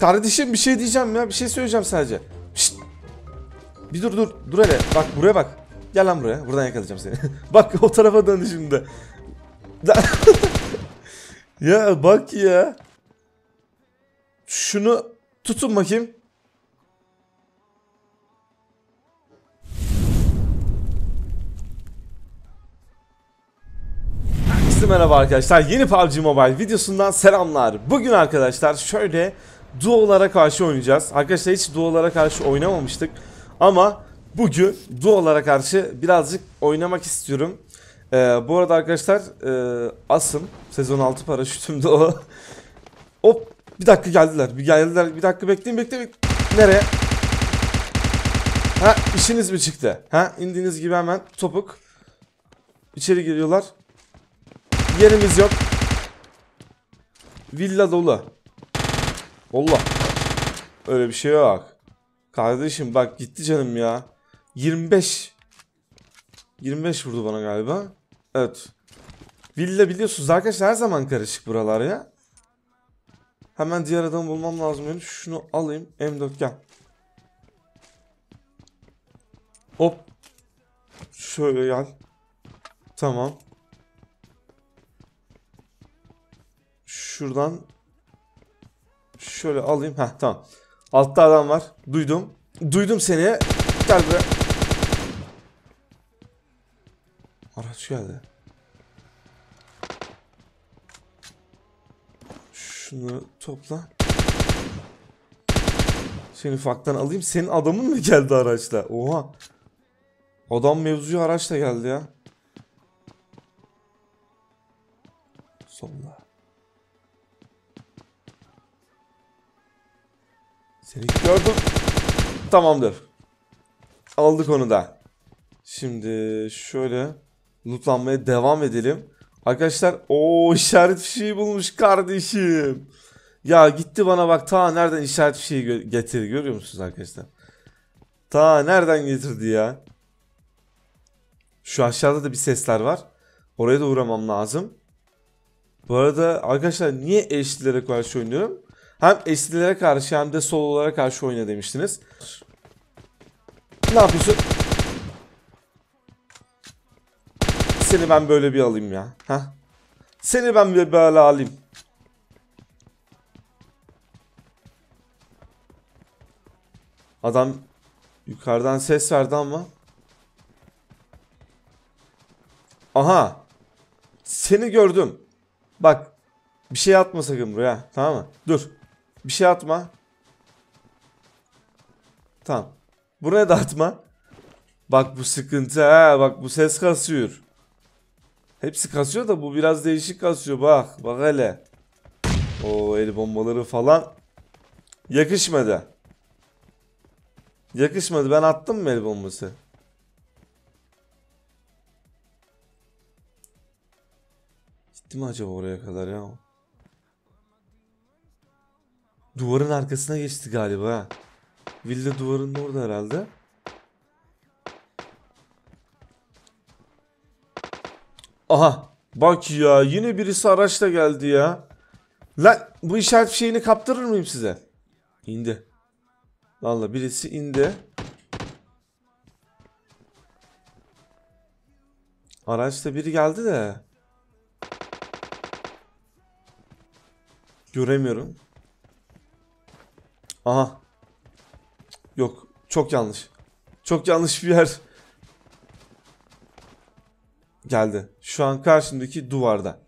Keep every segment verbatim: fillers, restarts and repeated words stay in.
Kardeşim bir şey diyeceğim ya. Bir şey söyleyeceğim sadece. Şşt. Bir dur dur. Dur hele. Bak buraya bak. Gel lan buraya. Buradan yakalayacağım seni. Bak o tarafa döndü şimdi. Ya bak ya. Şunu tutun bakayım. Merhaba arkadaşlar, yeni P U B G Mobile videosundan selamlar. Bugün arkadaşlar şöyle duolara karşı oynayacağız. Arkadaşlar hiç duolara karşı oynamamıştık ama bugün duolara karşı birazcık oynamak istiyorum. ee, Bu arada arkadaşlar e, asım sezon altı paraşütümde o. Hop, bir dakika geldiler. Bir geldiler bir dakika bekleyin bekleyin. Nereye? Ha, işiniz mi çıktı? Ha, indiğiniz gibi hemen topuk. İçeri giriyorlar. Yerimiz yok. Villa dolu. Allah. Öyle bir şey yok. Kardeşim bak gitti canım ya. yirmi beş vurdu bana galiba. Evet. Villa biliyorsunuz arkadaşlar her zaman karışık buralar ya. Hemen diğer adamı bulmam lazım benim. Şunu alayım. M dört gel. Hop. Şöyle gel. Tamam. Şuradan şöyle alayım. Heh, tamam. Altta adam var. Duydum. Duydum seni. Gel buraya. Araç geldi. Şunu topla. Seni ufaktan alayım. Senin adamın mı geldi araçla? Oha. Adam mevzuya araçla geldi ya. Sonunda. Seni gördüm. Tamamdır. Aldık onu da. Şimdi şöyle lootlanmaya devam edelim. Arkadaşlar o işaret fişeği bulmuş kardeşim. Ya gitti bana bak ta nereden işaret fişeği getirdi görüyor musunuz arkadaşlar? Ta nereden getirdi ya? Şu aşağıda da bir sesler var. Oraya da uğramam lazım. Bu arada arkadaşlar niye eşlilere karşı oynuyorum? Hem eşlilere karşı hem de sololara karşı oyna demiştiniz. Ne yapıyorsun? Seni ben böyle bir alayım ya. Heh. Seni ben böyle alayım. Adam yukarıdan ses verdi ama. Aha. Seni gördüm. Bak. Bir şey atma sakın buraya. Tamam mı? Dur. Bir şey atma. Tamam. Buraya da atma. Bak bu sıkıntı ha. Bak bu ses kasıyor. Hepsi kasıyor da bu biraz değişik kasıyor. Bak. Bak hele. O el bombaları falan. Yakışmadı. Yakışmadı. Ben attım mı el bombası? Gitti mi acaba oraya kadar ya? Duvarın arkasına geçti galiba. Villa duvarının orada herhalde. Aha. Bak ya yine birisi araçla geldi ya. Lan bu işaret şeyini kaptırır mıyım size? İndi. Vallahi birisi indi. Araçta biri geldi de. Göremiyorum. Aha. Yok. Çok yanlış. Çok yanlış bir yer. Geldi. Şu an karşımdaki duvarda.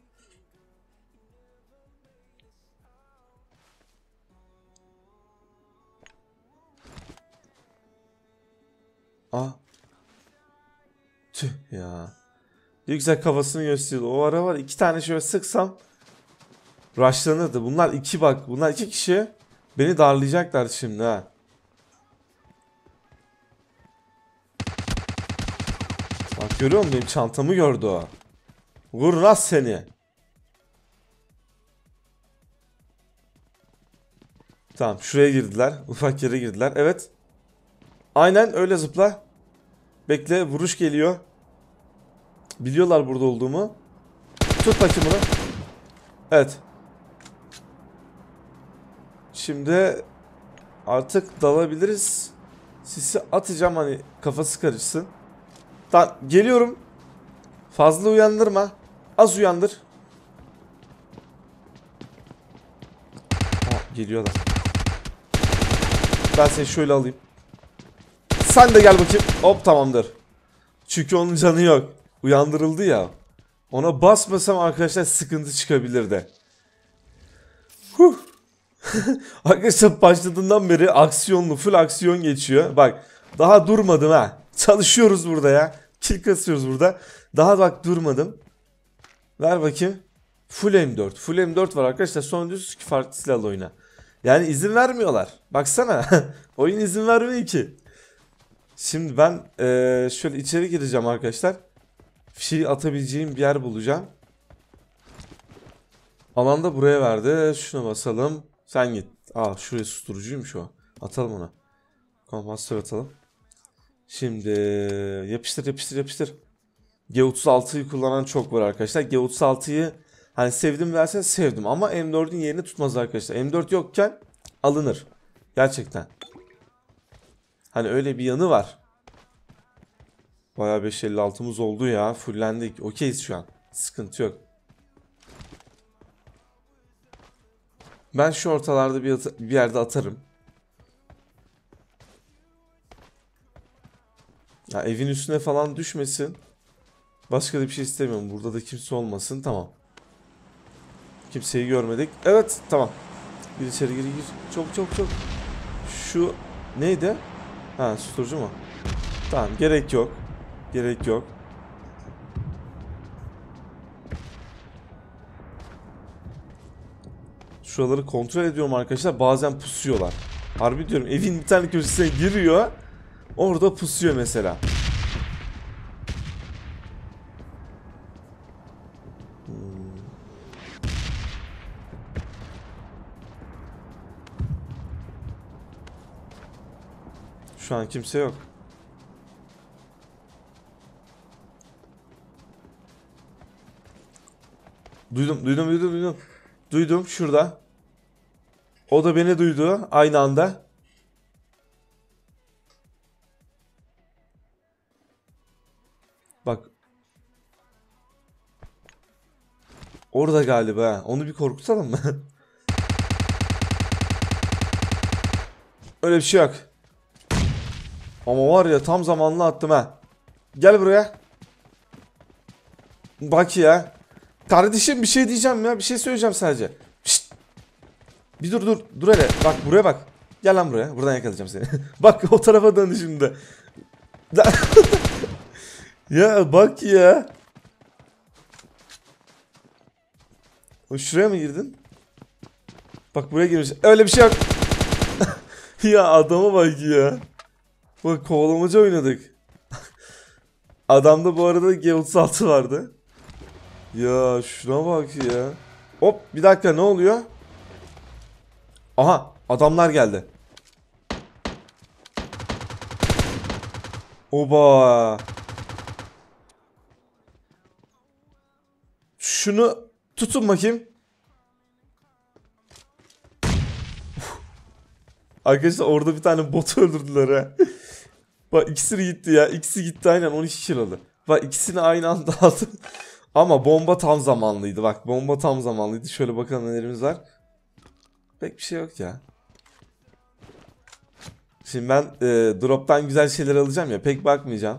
Aa. Tüh ya. Ne güzel kafasını gösteriyordu. O ara var. İki tane şöyle sıksam rushlanırdı. Bunlar iki bak. Bunlar iki kişi. Beni darlayacaklar şimdi ha. Bak görüyor musun benim çantamı gördü o. Vurmaz seni. Tamam şuraya girdiler. Ufak yere girdiler. Evet. Aynen öyle zıpla. Bekle vuruş geliyor. Biliyorlar burada olduğumu. Tut bakayım bunu. Evet. Şimdi artık dalabiliriz. Sisi atacağım hani kafası karışsın. Tamam, geliyorum. Fazla uyandırma. Az uyandır. Ha, geliyorlar. Ben seni şöyle alayım. Sen de gel bakayım. Hop, tamamdır. Çünkü onun canı yok. Uyandırıldı ya. Ona basmasam arkadaşlar sıkıntı çıkabilirdi. Huh. Arkadaşlar başladığından beri aksiyonlu, full aksiyon geçiyor. Bak, daha durmadım ha. Çalışıyoruz burada ya. Kill kasıyoruz burada. Daha bak durmadım. Ver bakayım. Full M dört. Full M dört var arkadaşlar. Sonra diyorsunuz ki farklı silahlı oyna. Yani izin vermiyorlar. Baksana. Oyun izin vermiyor ki. Şimdi ben ee, şöyle içeri gireceğim arkadaşlar. Fişeyi atabileceğim bir yer bulacağım. Alan da buraya verdi. Şuna basalım. Sen git. Aa, şuraya susturucuymuş o. Atalım ona. Kompansatör atalım. Şimdi yapıştır yapıştır yapıştır. G otuz altıyı kullanan çok var arkadaşlar. G otuz altıyı hani sevdim versen sevdim ama M dördün yerini tutmaz arkadaşlar. M dört yokken alınır. Gerçekten. Hani öyle bir yanı var. Bayağı beş elli altımız oldu ya. Fullendik. Okeyiz şu an. Sıkıntı yok. Ben şu ortalarda bir, bir yerde atarım. Ya evin üstüne falan düşmesin. Başka da bir şey istemiyorum. Burada da kimse olmasın. Tamam. Kimseyi görmedik. Evet, tamam. Gir içeri, gir gir. Çok çok çok. Şu neydi? Ha, susturucu mu? Tamam, gerek yok. Gerek yok. Şuraları kontrol ediyorum arkadaşlar. Bazen pusuyorlar. Harbi diyorum, evin bir tane köşesine giriyor. Orada pusuyor mesela. Hmm. Şu an kimse yok. Duydum, duydum, duydum, duydum. Duydum şurada. O da beni duydu aynı anda. Bak. Orada galiba. Onu bir korkutalım mı? Öyle bir şey yok. Ama var ya, tam zamanlı attım ha. Gel buraya. Bak ya. Kardeşim bir şey diyeceğim ya. Bir şey söyleyeceğim sadece. Şişt. Bir dur dur. Dur hele. Bak buraya bak. Gel lan buraya. Buradan yakalayacağım seni. Bak o tarafa döndü şimdi. Ya bak ya. O şuraya mı girdin? Bak buraya girmiş. Öyle bir şey yok. Ya adama bak ya. Bak, kovalamaca oynadık. Adamda bu arada G otuz altı vardı. Ya şuna bak ya. Hop, bir dakika, ne oluyor? Aha, adamlar geldi. Oba. Şunu tutun bakayım. Arkadaşlar orada bir tane botu öldürdüler ha. Bak ikisi gitti ya. İkisi gitti, aynen on iki kill aldı. Bak ikisini aynı anda aldım. Ama bomba tam zamanlıydı. Bak bomba tam zamanlıydı. Şöyle bakalım nelerimiz var. Pek bir şey yok ya. Şimdi ben e, drop'tan güzel şeyler alacağım ya. Pek bakmayacağım.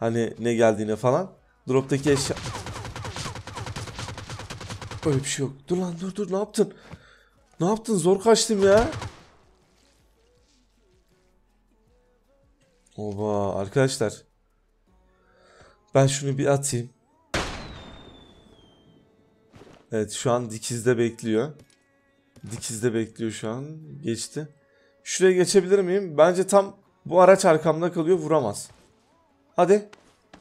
Hani ne geldiğine falan. Drop'taki eşya... Öyle bir şey yok. Dur lan, dur dur, ne yaptın? Ne yaptın? Zor kaçtım ya. Oba arkadaşlar. Ben şunu bir atayım. Evet, şu an dikizde bekliyor. Dikizde bekliyor şu an. Geçti. Şuraya geçebilir miyim? Bence tam bu araç arkamda kalıyor, vuramaz. Hadi.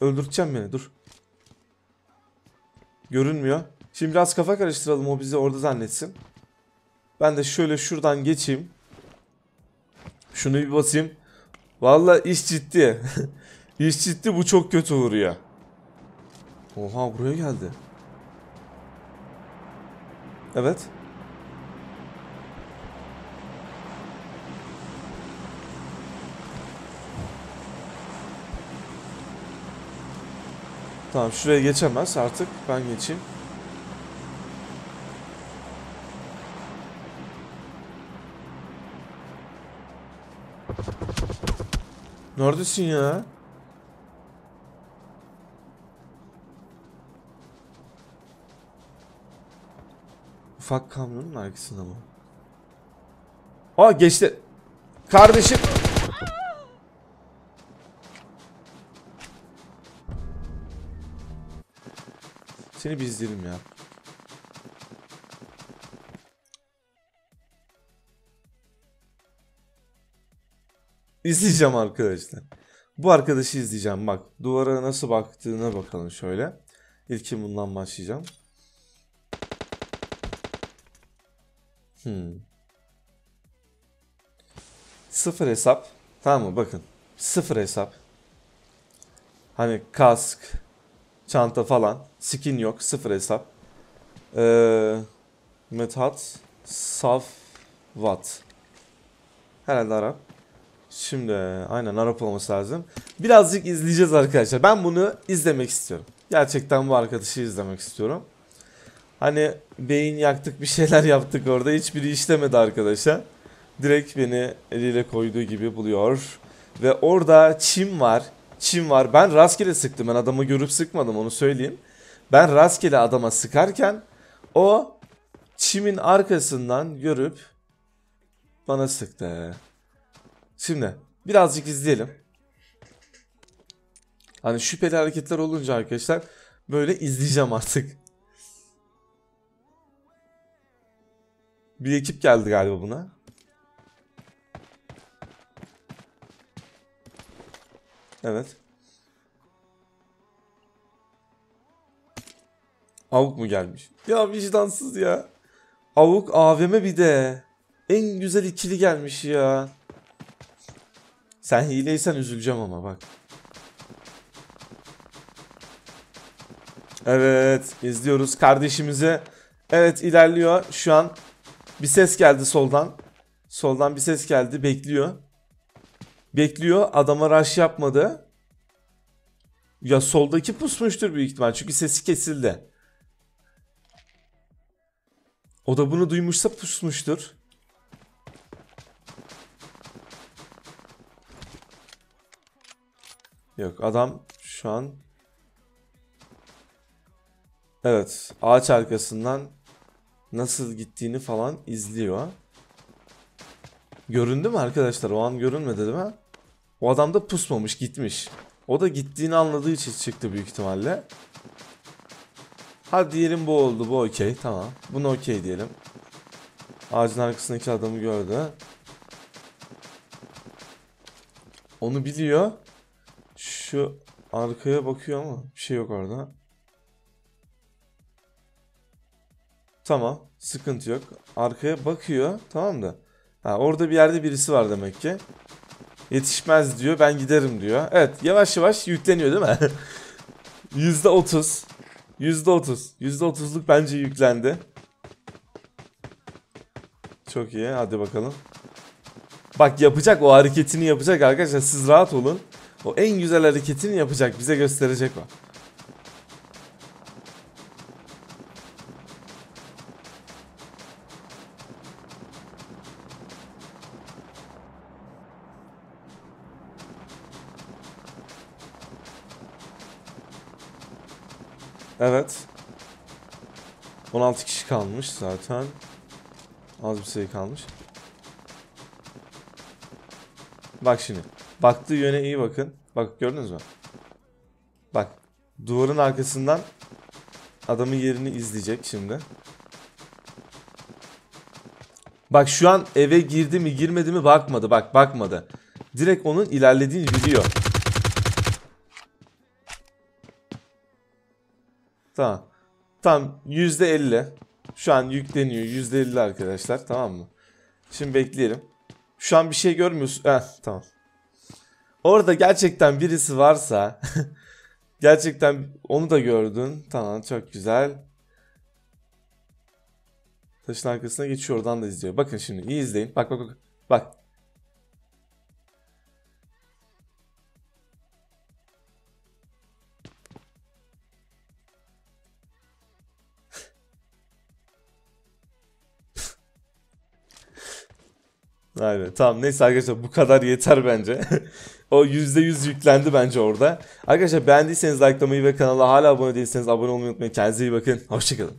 Öldürteceğim beni, dur. Görünmüyor. Şimdi biraz kafa karıştıralım, o bizi orada zannetsin. Ben de şöyle şuradan geçeyim. Şunu bir basayım. Vallahi iş ciddi. İş ciddi, bu çok kötü olur ya. Oha, buraya geldi. Evet. Tamam, şuraya geçemez artık. Ben geçeyim. Neredesin ya? Ufak kamyonun arkasında mı? Aa, geçti. Kardeşim. Seni bir izleyelim ya. İzleyeceğim arkadaşlar. Bu arkadaşı izleyeceğim. Bak, duvara nasıl baktığına bakalım şöyle. İlkin bundan başlayacağım. Hmm. Sıfır hesap. Tamam mı? Bakın. Sıfır hesap. Hani kask, çanta falan. Skin yok. Sıfır hesap. Ee, Methat. Safvat. Herhalde Arap. Şimdi aynen Arap olması lazım. Birazcık izleyeceğiz arkadaşlar. Ben bunu izlemek istiyorum. Gerçekten bu arkadaşı izlemek istiyorum. Hani beyin yaktık, bir şeyler yaptık orada. Hiçbiri işlemedi arkadaşlar. Direkt beni eliyle koyduğu gibi buluyor. Ve orada çim var. Çim var. Ben rastgele sıktım. Ben adamı görüp sıkmadım, onu söyleyeyim. Ben rastgele adama sıkarken o çimin arkasından görüp bana sıktı. Şimdi birazcık izleyelim. Hani şüpheli hareketler olunca arkadaşlar böyle izleyeceğim artık. Bir ekip geldi galiba buna. Evet. Avuk mu gelmiş? Ya vicdansız ya. Avuk A V M bir de. En güzel ikili gelmiş ya. Sen hileysen üzüleceğim ama bak. Evet, izliyoruz kardeşimizi. Evet, ilerliyor şu an. Bir ses geldi soldan. Soldan bir ses geldi. Bekliyor. Bekliyor. Adama rush yapmadı. Ya soldaki pusmuştur büyük ihtimal. Çünkü sesi kesildi. O da bunu duymuşsa pusmuştur. Yok, adam şu an. Evet, ağaç arkasından nasıl gittiğini falan izliyor. Göründü mü arkadaşlar? O an görünmedi değil mi? O adam da pusmamış, gitmiş. O da gittiğini anladığı için çıktı büyük ihtimalle. Hadi diyelim bu oldu, bu okey, tamam. Bunu okey diyelim. Ağacın arkasındaki adamı gördü. Onu biliyor. Şu arkaya bakıyor ama bir şey yok orada. Tamam, sıkıntı yok. Arkaya bakıyor, tamam da. Ha, orada bir yerde birisi var demek ki. Yetişmez diyor, ben giderim diyor. Evet, yavaş yavaş yükleniyor değil mi? yüzde otuz. yüzde otuz. yüzde otuzluk bence yüklendi. Çok iyi, hadi bakalım. Bak, yapacak, o hareketini yapacak arkadaşlar, siz rahat olun. O en güzel hareketini yapacak, bize gösterecek o. Evet. on altı kişi kalmış zaten. Az bir sayı kalmış. Bak şimdi. Baktığı yöne iyi bakın. Bak, gördünüz mü? Bak. Duvarın arkasından adamın yerini izleyecek şimdi. Bak, şu an eve girdi mi girmedi mi bakmadı. Bak, bakmadı. Direkt onun ilerlediğini biliyor. Tamam. Tam yüzde elli. Şu an yükleniyor. yüzde elli arkadaşlar. Tamam mı? Şimdi bekleyelim. Şu an bir şey görmüyorsun. Heh, tamam. Orada gerçekten birisi varsa gerçekten onu da gördün. Tamam, çok güzel. Taşın arkasına geçiyor. Oradan da izliyor. Bakın şimdi. İyi izleyin. Bak bak bak. Bak. Aynen, tamam neyse arkadaşlar bu kadar yeter bence. O yüzde yüz yüklendi bence orada. Arkadaşlar beğendiyseniz likelamayı ve kanala hala abone değilseniz abone olmayı unutmayın. Kendinize iyi bakın. Hoşçakalın.